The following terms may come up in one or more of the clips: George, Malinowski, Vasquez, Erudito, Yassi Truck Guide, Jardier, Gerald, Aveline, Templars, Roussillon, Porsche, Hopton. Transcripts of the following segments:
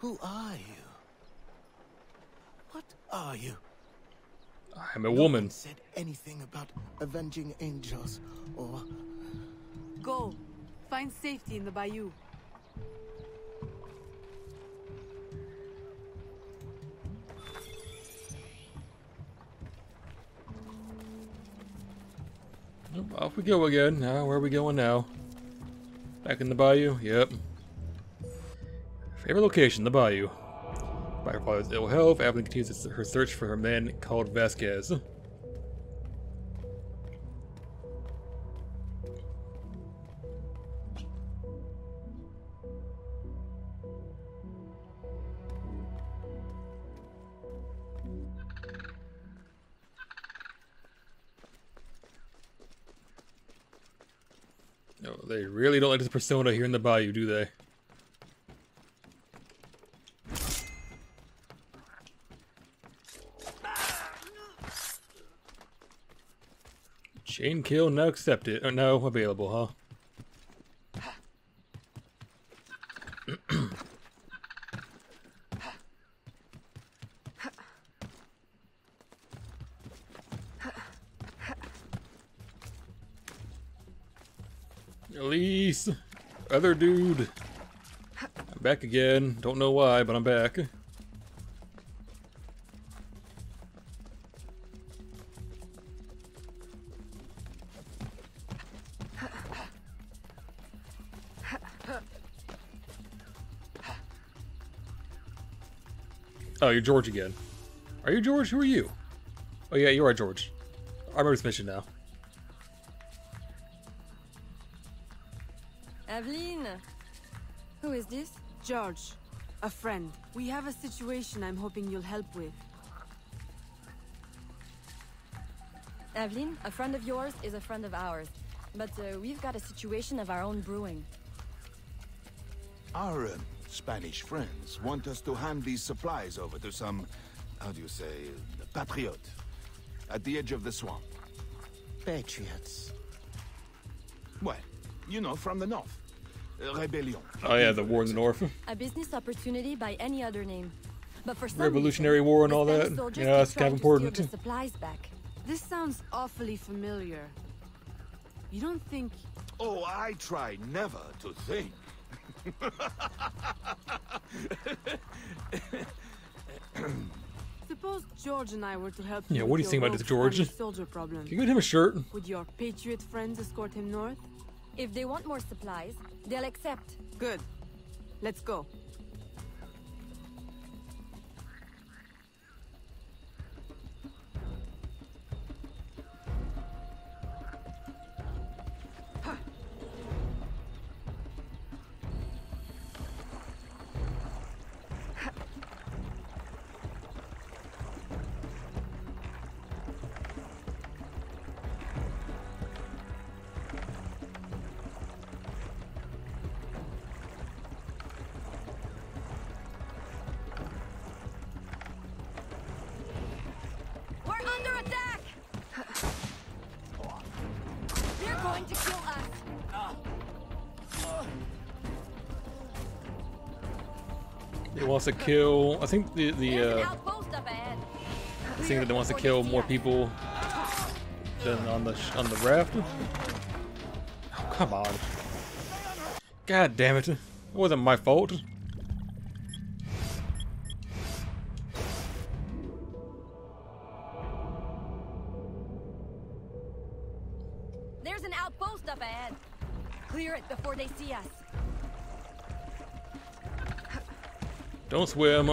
Who are you? What are you? I'm a woman. No one said anything about avenging angels or... Go. Find safety in the bayou. Oh, off we go again. Now, where are we going now? Back in the bayou? Yep. Favorite location, the bayou. By her father's ill health, Aveline continues her search for her man called Vasquez. No, they really don't like this persona here in the bayou, do they? Chain kill, no accepted. Or no, available, huh? Release! Other dude! I'm back again. Don't know why, but I'm back. Oh, you're George again. Are you George? Who are you? Oh yeah, you are George. I remember this mission now. Aveline! Who is this? George. A friend. We have a situation I'm hoping you'll help with. Aveline, a friend of yours is a friend of ours. But we've got a situation of our own brewing. Our Spanish friends want us to hand these supplies over to some, how do you say, patriot at the edge of the swamp. Patriots? Well, you know, from the north. Rebellion. Oh yeah, the war in the north. A business opportunity by any other name. But for some Revolutionary reason, War and all that. Yeah, that's kind of important. The supplies back. This sounds awfully familiar. You don't think... Oh, I try never to think. Suppose George and I were to help you. Yeah, what do you think about this, George? Soldier problem. Can you get him a shirt? Would your patriot friends escort him north? If they want more supplies, they'll accept. Good. Let's go. It wants to kill. I think the thing that they wants to kill more people than on the raft. Oh, come on! God damn it! It wasn't my fault. There's an outpost up ahead. Clear it before they see us. Don't swim.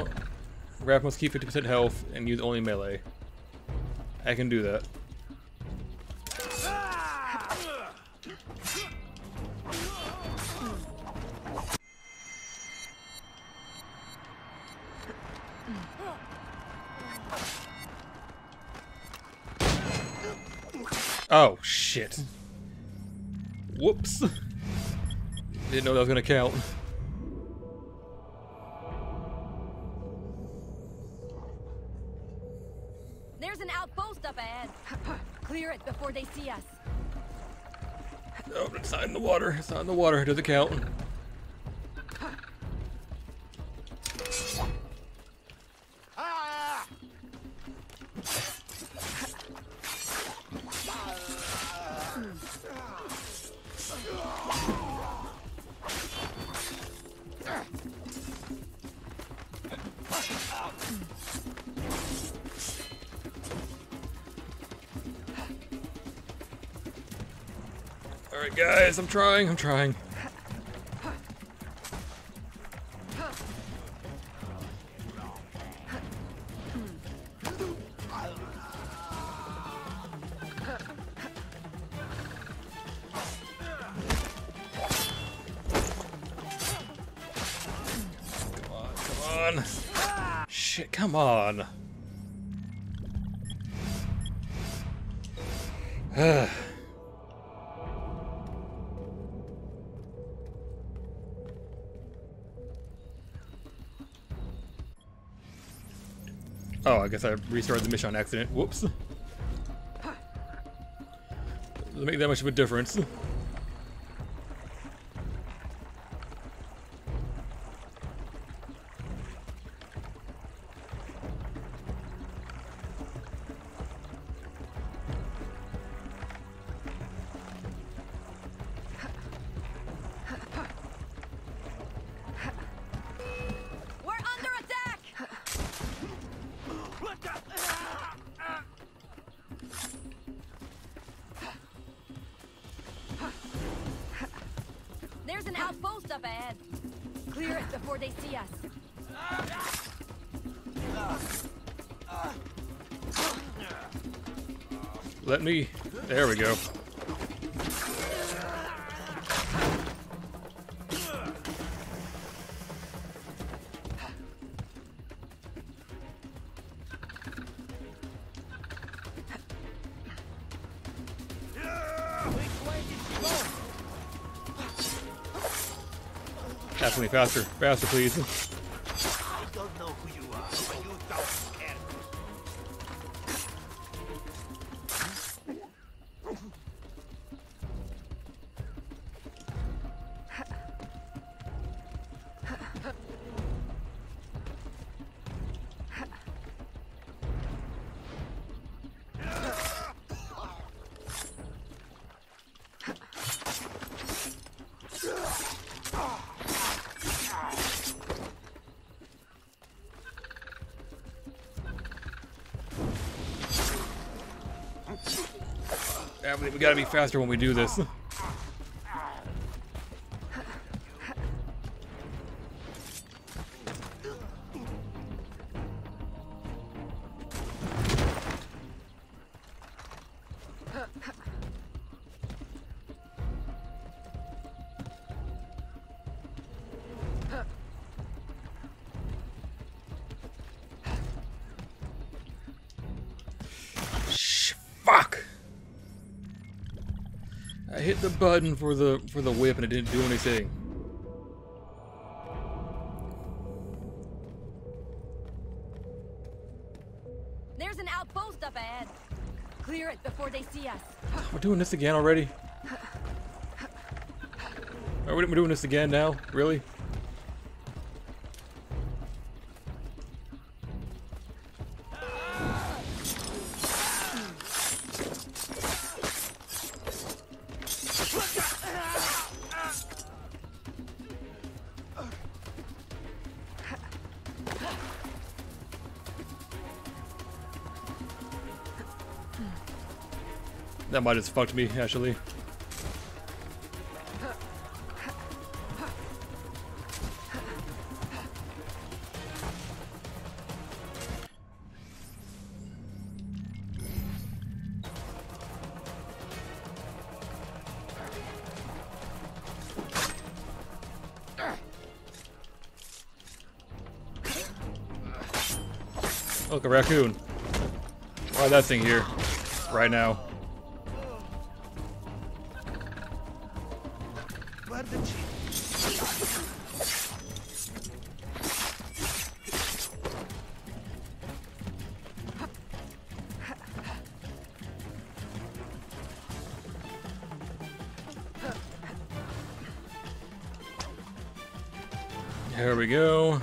Raft must keep 50% health and use only melee. I can do that. Oh, shit. Whoops. Didn't know that was gonna count. Before they see us. No, it's not in the water. It's not in the water. It doesn't count. Alright guys, I'm trying. Come on. Oh, I guess I restarted the mission on accident. Whoops. Doesn't make that much of a difference. Let me, there we go. Definitely faster please. We gotta be faster when we do this. Hit the button for the whip and it didn't do anything. There's an outpost up ahead. Clear it before they see us. We're doing this again already? Are we doing this again now? Really? That might have fucked me, actually. Look, a raccoon. Why is that thing here? Right now. There we go.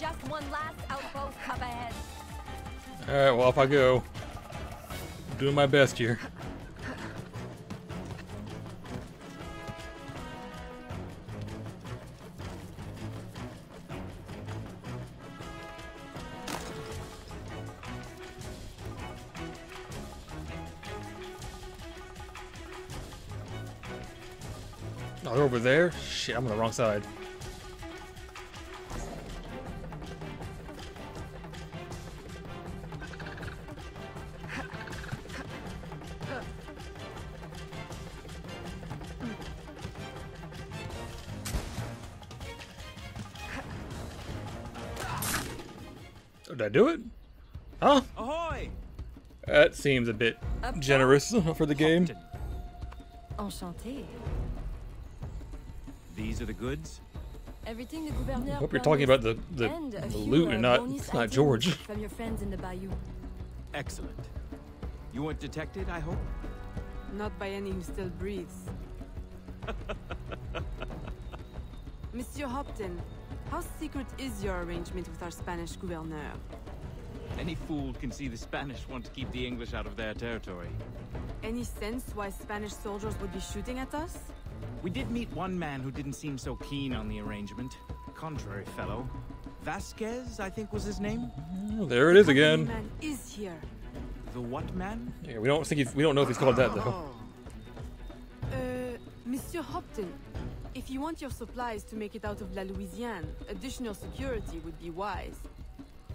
Just one last out. off I go. Doing my best here. Oh, they're over there? Shit, I'm on the wrong side. Did I do it? Huh? Ahoy! That seems a bit generous for the game. Enchanté. These are the goods? Everything the gouverneur. I hope you're talking about the loot and not George. From your friends in the bayou. Excellent. You weren't detected, I hope? Not by any who still breathes. Monsieur Hopton. How secret is your arrangement with our Spanish gouverneur? Any fool can see the Spanish want to keep the English out of their territory. Any sense why Spanish soldiers would be shooting at us? We did meet one man who didn't seem so keen on the arrangement. Contrary fellow. Vasquez, I think was his name? Oh, there it is again. The man is here. The what man? Yeah, we don't know if he's called that though. Monsieur Hopton. If you want your supplies to make it out of La Louisiane, additional security would be wise.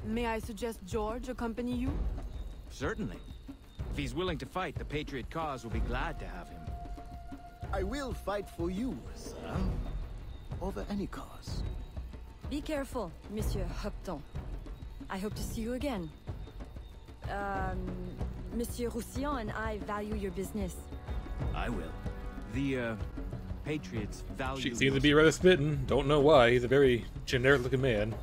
May I suggest George accompany you? Certainly. If he's willing to fight, the Patriot cause will be glad to have him. I will fight for you, sir. Over any cause. Be careful, Monsieur Hopton. I hope to see you again. Monsieur Roussillon and I value your business. I will. The, Patriots value. She seems to be rather smitten. Don't know why. He's a very generic-looking man.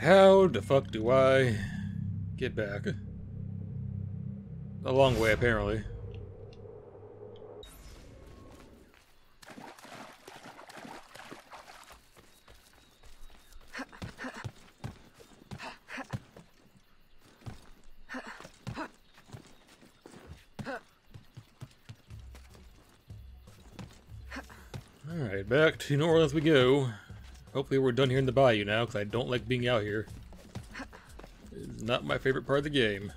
How the fuck do I get back? A long way, apparently. Alright, back to New Orleans we go. Hopefully we're done here in the bayou now, because I don't like being out here. It's not my favorite part of the game.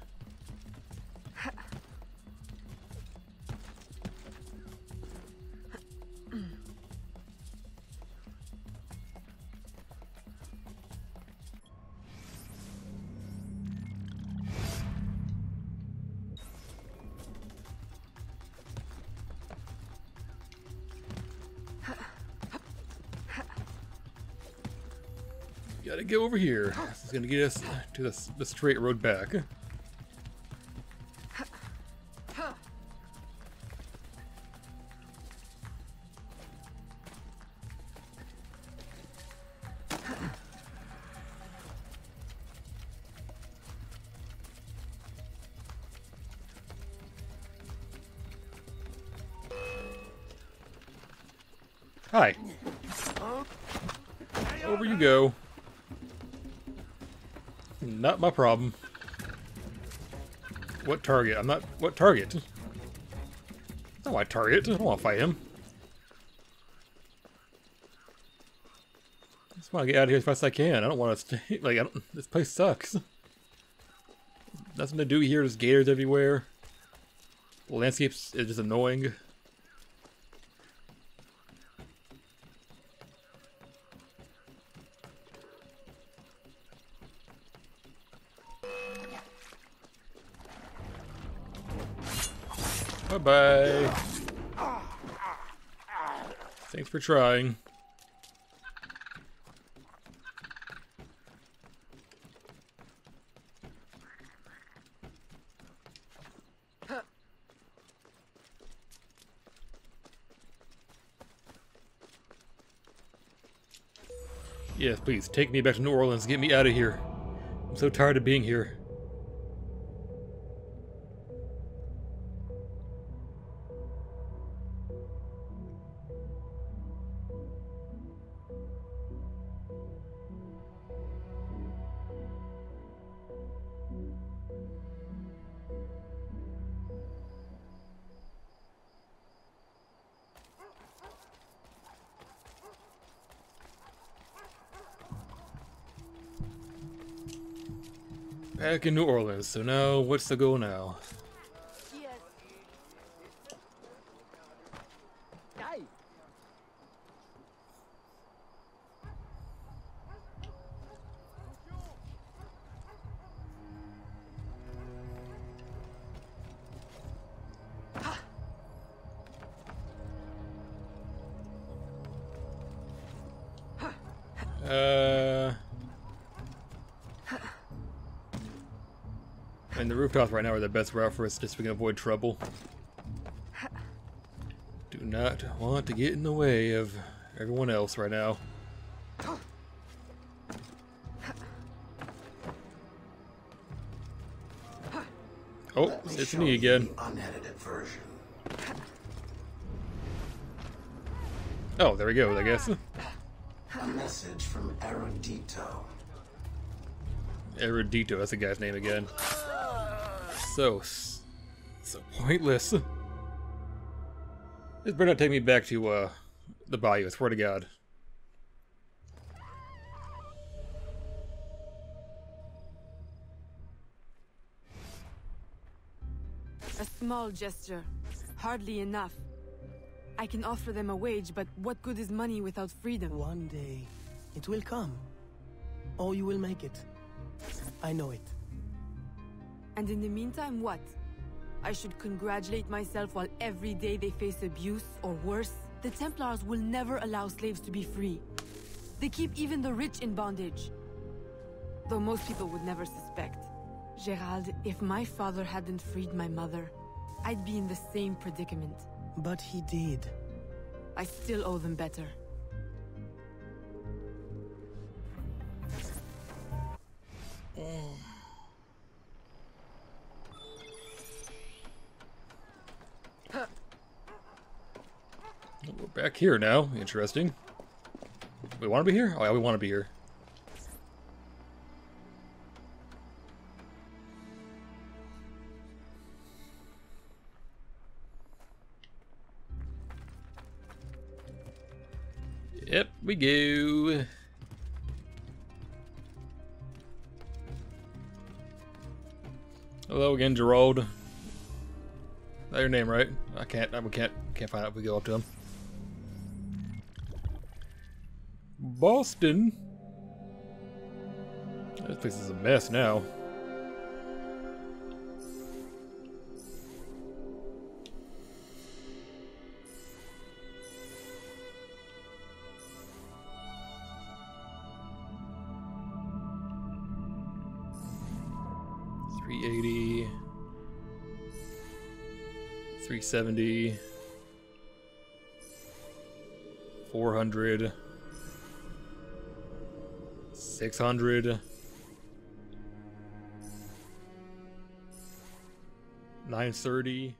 Gotta go over here. This is gonna get us to the straight road back. Hi. Over you go. Not my problem. What target? I'm not. What target? No, I target. I don't want to fight him. I just want to get out of here as fast as I can. I don't want to stay. Like, this place sucks. Nothing to do here. There's gators everywhere. The landscapes is just annoying. Bye. Thanks for trying. Yes, please, take me back to New Orleans. Get me out of here. I'm so tired of being here. Back in New Orleans, so now what's the goal now? And the rooftops right now are the best route for us, just so we can avoid trouble. Do not want to get in the way of everyone else right now. Oh, it's me again. Oh, there we go, I guess. A message from Erudito. Erudito, that's the guy's name again. So pointless. This better not take me back to the bayou, I swear to God. A small gesture, hardly enough. I can offer them a wage, but what good is money without freedom? One day, it will come. Or you will make it. I know it. And in the meantime, what? I should congratulate myself while every day they face abuse, or worse? The Templars will never allow slaves to be free. They keep even the rich in bondage. Though most people would never suspect. Gerald, if my father hadn't freed my mother, I'd be in the same predicament. But he did. I still owe them better. Back here now. Interesting. We want to be here? Oh, yeah, we want to be here. Yep, we go. Hello again, Gerald. Is that your name, right? We can't find out if we go up to him. Boston? This place is a mess now. $380. $370. $400. 600. 930.